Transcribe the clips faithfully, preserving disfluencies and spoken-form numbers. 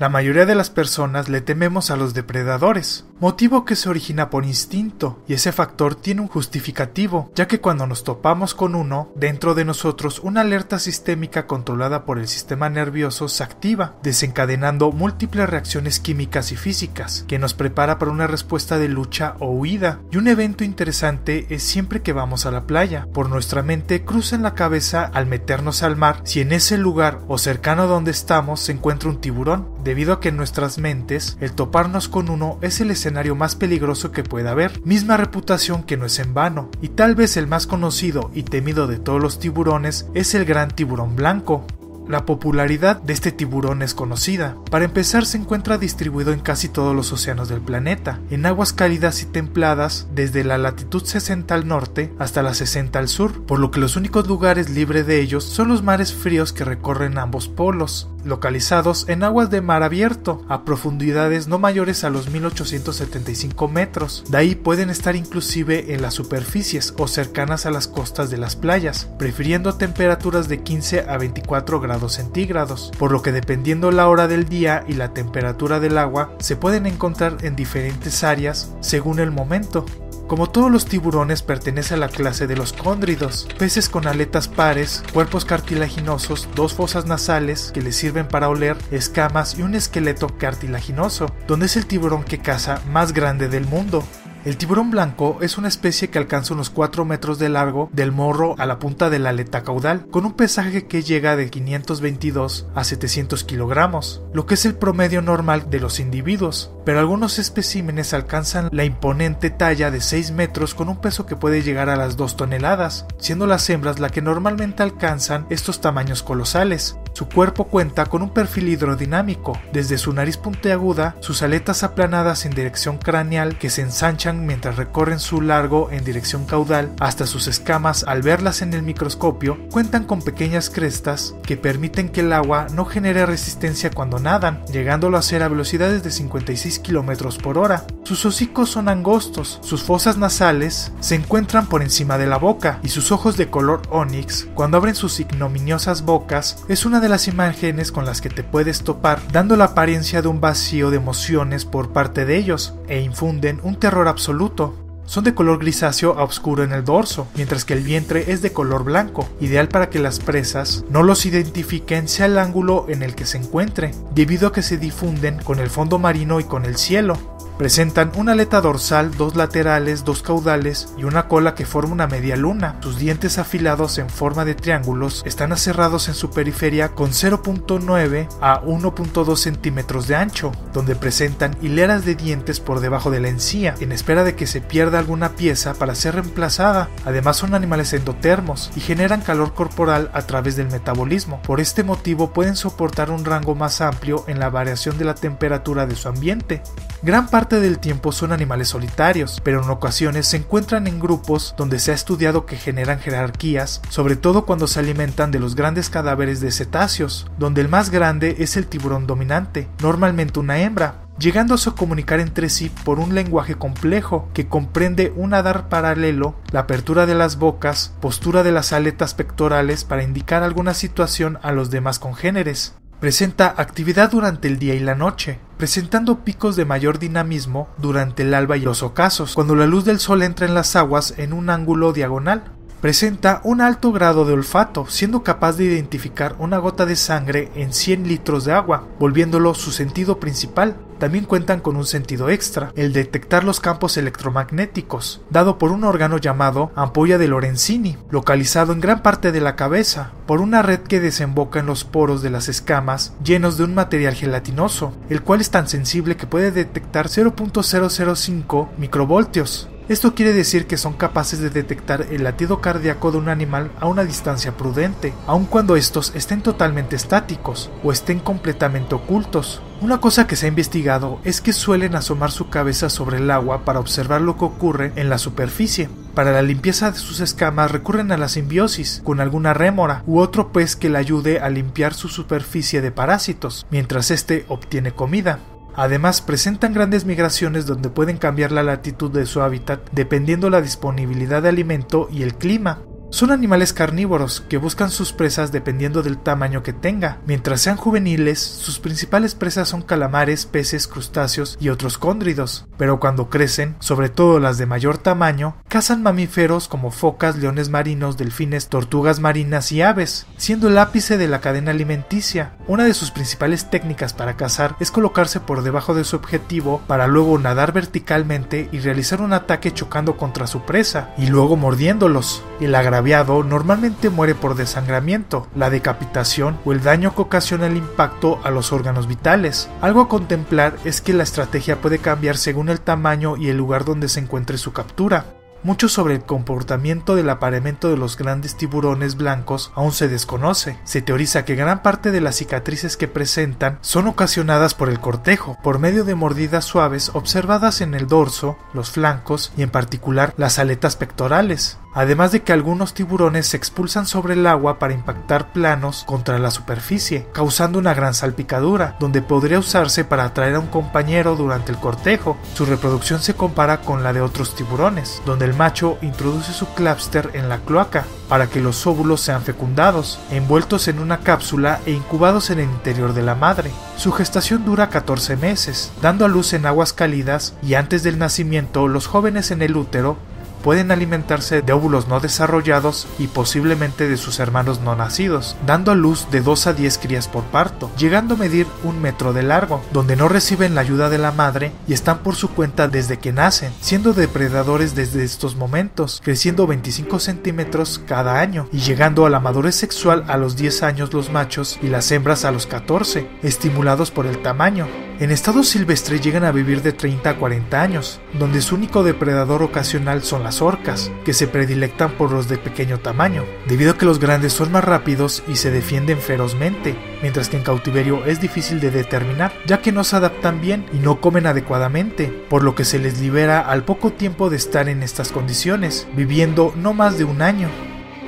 La mayoría de las personas le tememos a los depredadores, motivo que se origina por instinto, y ese factor tiene un justificativo, ya que cuando nos topamos con uno, dentro de nosotros una alerta sistémica controlada por el sistema nervioso se activa, desencadenando múltiples reacciones químicas y físicas, que nos prepara para una respuesta de lucha o huida, y un evento interesante es siempre que vamos a la playa, por nuestra mente cruza en la cabeza al meternos al mar, si en ese lugar o cercano donde estamos se encuentra un tiburón, debido a que en nuestras mentes el toparnos con uno es el escenario más peligroso que pueda haber, misma reputación que no es en vano, y tal vez el más conocido y temido de todos los tiburones es el gran tiburón blanco. La popularidad de este tiburón es conocida. Para empezar, se encuentra distribuido en casi todos los océanos del planeta, en aguas cálidas y templadas desde la latitud sesenta al norte hasta la sesenta al sur, por lo que los únicos lugares libres de ellos son los mares fríos que recorren ambos polos, localizados en aguas de mar abierto, a profundidades no mayores a los mil ochocientos setenta y cinco metros. De ahí pueden estar inclusive en las superficies o cercanas a las costas de las playas, prefiriendo temperaturas de quince a veinticuatro grados centígrados, por lo que dependiendo la hora del día y la temperatura del agua, se pueden encontrar en diferentes áreas según el momento. Como todos los tiburones, pertenece a la clase de los cóndridos, peces con aletas pares, cuerpos cartilaginosos, dos fosas nasales que les sirven para oler, escamas y un esqueleto cartilaginoso, donde es el tiburón que caza más grande del mundo. El tiburón blanco es una especie que alcanza unos cuatro metros de largo del morro a la punta de la aleta caudal, con un pesaje que llega de quinientos veintidós a setecientos kilogramos, lo que es el promedio normal de los individuos, pero algunos especímenes alcanzan la imponente talla de seis metros con un peso que puede llegar a las dos toneladas, siendo las hembras las que normalmente alcanzan estos tamaños colosales. Su cuerpo cuenta con un perfil hidrodinámico, desde su nariz puntiaguda, sus aletas aplanadas en dirección craneal que se ensanchan mientras recorren su largo en dirección caudal, hasta sus escamas al verlas en el microscopio cuentan con pequeñas crestas que permiten que el agua no genere resistencia cuando nadan, llegándolo a hacer a velocidades de cincuenta y seis kilómetros por hora. Sus hocicos son angostos, sus fosas nasales se encuentran por encima de la boca y sus ojos de color ónix, cuando abren sus ignominiosas bocas, es una de las imágenes con las que te puedes topar, dando la apariencia de un vacío de emociones por parte de ellos, e infunden un terror absoluto. Son de color grisáceo a oscuro en el dorso, mientras que el vientre es de color blanco, ideal para que las presas no los identifiquen sea el ángulo en el que se encuentre, debido a que se difunden con el fondo marino y con el cielo. Presentan una aleta dorsal, dos laterales, dos caudales y una cola que forma una media luna. Sus dientes afilados en forma de triángulos están aserrados en su periferia con cero punto nueve a uno punto dos centímetros de ancho, donde presentan hileras de dientes por debajo de la encía, en espera de que se pierda alguna pieza para ser reemplazada. Además son animales endotermos y generan calor corporal a través del metabolismo. Por este motivo pueden soportar un rango más amplio en la variación de la temperatura de su ambiente. Gran parte del tiempo son animales solitarios, pero en ocasiones se encuentran en grupos donde se ha estudiado que generan jerarquías, sobre todo cuando se alimentan de los grandes cadáveres de cetáceos, donde el más grande es el tiburón dominante, normalmente una hembra, llegándose a comunicar entre sí por un lenguaje complejo que comprende un nadar paralelo, la apertura de las bocas, postura de las aletas pectorales para indicar alguna situación a los demás congéneres. Presenta actividad durante el día y la noche, presentando picos de mayor dinamismo durante el alba y los ocasos, cuando la luz del sol entra en las aguas en un ángulo diagonal. Presenta un alto grado de olfato, siendo capaz de identificar una gota de sangre en cien litros de agua, volviéndolo su sentido principal. También cuentan con un sentido extra, el detectar los campos electromagnéticos, dado por un órgano llamado ampulla de Lorenzini, localizado en gran parte de la cabeza, por una red que desemboca en los poros de las escamas llenos de un material gelatinoso, el cual es tan sensible que puede detectar cero punto cero cero cinco microvoltios. Esto quiere decir que son capaces de detectar el latido cardíaco de un animal a una distancia prudente, aun cuando estos estén totalmente estáticos o estén completamente ocultos. Una cosa que se ha investigado es que suelen asomar su cabeza sobre el agua para observar lo que ocurre en la superficie. Para la limpieza de sus escamas recurren a la simbiosis con alguna rémora u otro pez que le ayude a limpiar su superficie de parásitos, mientras éste obtiene comida. Además, presentan grandes migraciones donde pueden cambiar la latitud de su hábitat dependiendo la disponibilidad de alimento y el clima. Son animales carnívoros que buscan sus presas dependiendo del tamaño que tenga. Mientras sean juveniles, sus principales presas son calamares, peces, crustáceos y otros cóndridos, pero cuando crecen, sobre todo las de mayor tamaño, cazan mamíferos como focas, leones marinos, delfines, tortugas marinas y aves, siendo el ápice de la cadena alimenticia. Una de sus principales técnicas para cazar es colocarse por debajo de su objetivo para luego nadar verticalmente y realizar un ataque chocando contra su presa y luego mordiéndolos. El agraviado normalmente muere por desangramiento, la decapitación o el daño que ocasiona el impacto a los órganos vitales. Algo a contemplar es que la estrategia puede cambiar según el tamaño y el lugar donde se encuentre su captura. Mucho sobre el comportamiento del apareamiento de los grandes tiburones blancos aún se desconoce. Se teoriza que gran parte de las cicatrices que presentan son ocasionadas por el cortejo, por medio de mordidas suaves observadas en el dorso, los flancos y en particular las aletas pectorales. Además de que algunos tiburones se expulsan sobre el agua para impactar planos contra la superficie, causando una gran salpicadura, donde podría usarse para atraer a un compañero durante el cortejo. Su reproducción se compara con la de otros tiburones, donde el macho introduce su clúster en la cloaca para que los óvulos sean fecundados, envueltos en una cápsula e incubados en el interior de la madre. Su gestación dura catorce meses, dando a luz en aguas cálidas, y antes del nacimiento los jóvenes en el útero pueden alimentarse de óvulos no desarrollados y posiblemente de sus hermanos no nacidos, dando a luz de dos a diez crías por parto, llegando a medir un metro de largo, donde no reciben la ayuda de la madre y están por su cuenta desde que nacen, siendo depredadores desde estos momentos, creciendo veinticinco centímetros cada año y llegando a la madurez sexual a los diez años los machos y las hembras a los catorce, estimulados por el tamaño. En estado silvestre llegan a vivir de treinta a cuarenta años, donde su único depredador ocasional son las orcas, que se predilectan por los de pequeño tamaño, debido a que los grandes son más rápidos y se defienden ferozmente, mientras que en cautiverio es difícil de determinar, ya que no se adaptan bien y no comen adecuadamente, por lo que se les libera al poco tiempo de estar en estas condiciones, viviendo no más de un año.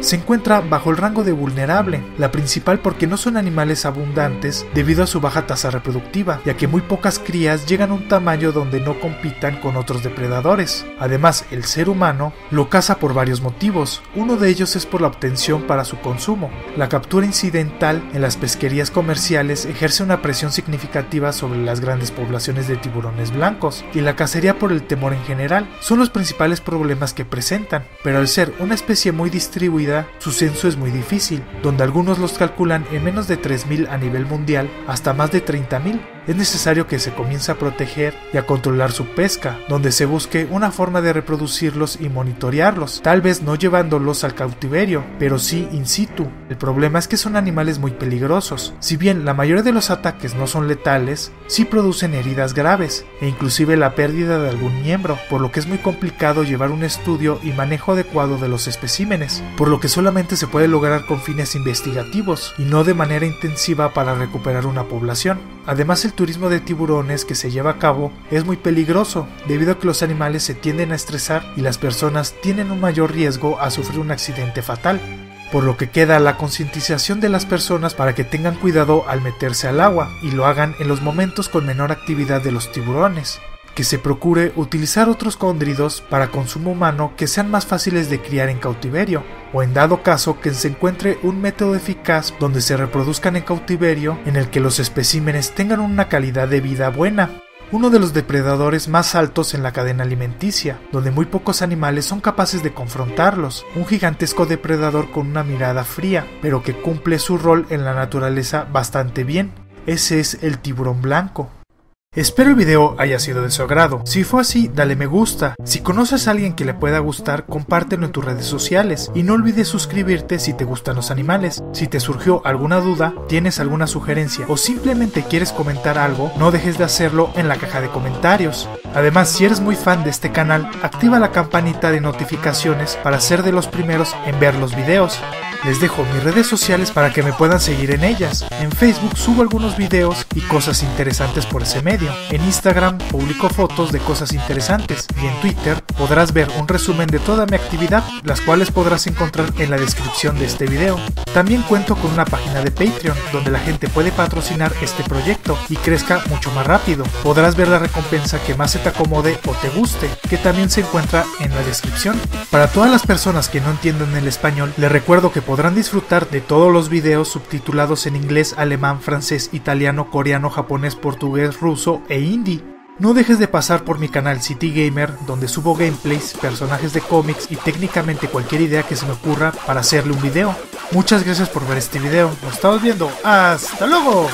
Se encuentra bajo el rango de vulnerable, la principal porque no son animales abundantes debido a su baja tasa reproductiva, ya que muy pocas crías llegan a un tamaño donde no compitan con otros depredadores. Además, el ser humano lo caza por varios motivos, uno de ellos es por la obtención para su consumo. La captura incidental en las pesquerías comerciales ejerce una presión significativa sobre las grandes poblaciones de tiburones blancos, y la cacería por el temor en general son los principales problemas que presentan, pero al ser una especie muy distribuida, su censo es muy difícil, donde algunos los calculan en menos de tres mil a nivel mundial hasta más de treinta mil. Es necesario que se comience a proteger y a controlar su pesca, donde se busque una forma de reproducirlos y monitorearlos, tal vez no llevándolos al cautiverio, pero sí in situ. El problema es que son animales muy peligrosos. Si bien la mayoría de los ataques no son letales, sí producen heridas graves e inclusive la pérdida de algún miembro, por lo que es muy complicado llevar un estudio y manejo adecuado de los especímenes, por lo que solamente se puede lograr con fines investigativos y no de manera intensiva para recuperar una población. Además, el El turismo de tiburones que se lleva a cabo es muy peligroso debido a que los animales se tienden a estresar y las personas tienen un mayor riesgo a sufrir un accidente fatal, por lo que queda la concientización de las personas para que tengan cuidado al meterse al agua y lo hagan en los momentos con menor actividad de los tiburones, que se procure utilizar otros cóndridos para consumo humano que sean más fáciles de criar en cautiverio, o en dado caso que se encuentre un método eficaz donde se reproduzcan en cautiverio en el que los especímenes tengan una calidad de vida buena. Uno de los depredadores más altos en la cadena alimenticia, donde muy pocos animales son capaces de confrontarlos, un gigantesco depredador con una mirada fría, pero que cumple su rol en la naturaleza bastante bien. Ese es el tiburón blanco. Espero el video haya sido de su agrado. Si fue así, dale me gusta. Si conoces a alguien que le pueda gustar, compártelo en tus redes sociales y no olvides suscribirte si te gustan los animales. Si te surgió alguna duda, tienes alguna sugerencia o simplemente quieres comentar algo, no dejes de hacerlo en la caja de comentarios. Además, si eres muy fan de este canal, activa la campanita de notificaciones para ser de los primeros en ver los videos. Les dejo mis redes sociales para que me puedan seguir en ellas. En Facebook subo algunos videos y cosas interesantes por ese medio. En Instagram publico fotos de cosas interesantes y en Twitter podrás ver un resumen de toda mi actividad, las cuales podrás encontrar en la descripción de este video. También cuento con una página de Patreon donde la gente puede patrocinar este proyecto y crezca mucho más rápido. Podrás ver la recompensa que más se te acomode o te guste, que también se encuentra en la descripción. Para todas las personas que no entienden el español, les recuerdo que podrán disfrutar de todos los videos subtitulados en inglés, alemán, francés, italiano, coreano, japonés, portugués, ruso e hindi. No dejes de pasar por mi canal City Gamer, donde subo gameplays, personajes de cómics y técnicamente cualquier idea que se me ocurra para hacerle un video. Muchas gracias por ver este video, nos estamos viendo, ¡hasta luego!